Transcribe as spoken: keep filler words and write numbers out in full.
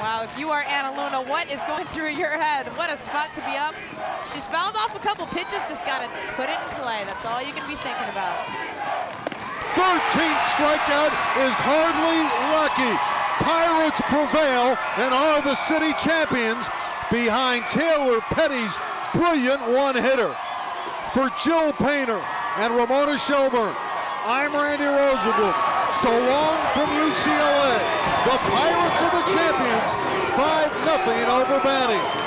Wow, if you are Ana Luna, what is going through your head? What a spot to be up. She's fouled off a couple pitches, just got to put it in play. That's all you can be thinking about. thirteenth strikeout is hardly lucky. Pirates prevail and are the city champions behind Taylor Petty's brilliant one-hitter. For Jill Painter and Ramona Shelburne, I'm Randy Roosevelt. So long from U C L A. The Pirates are the champions, five nothing over Batty.